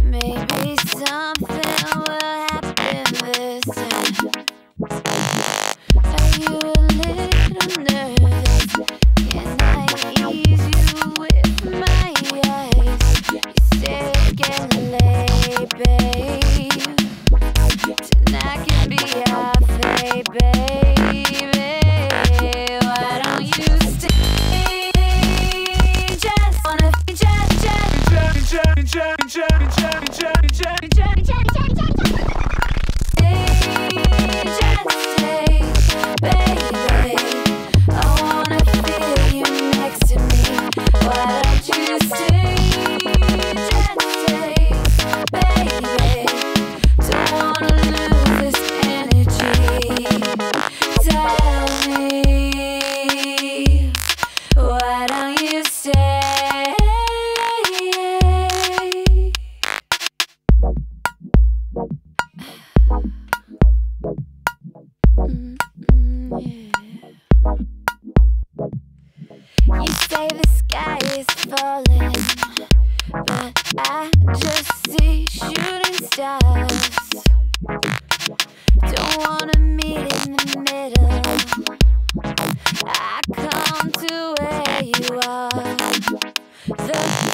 Maybe something will happen this time. Are you a little nervous? Can I ease you with my eyes? You're sick and late, babe. Tonight can be our fate, baby. Why don't you stay? Just wanna be yeah. You say the sky is falling, but I just see shooting stars. Don't wanna meet in the middle. I come to where you are. The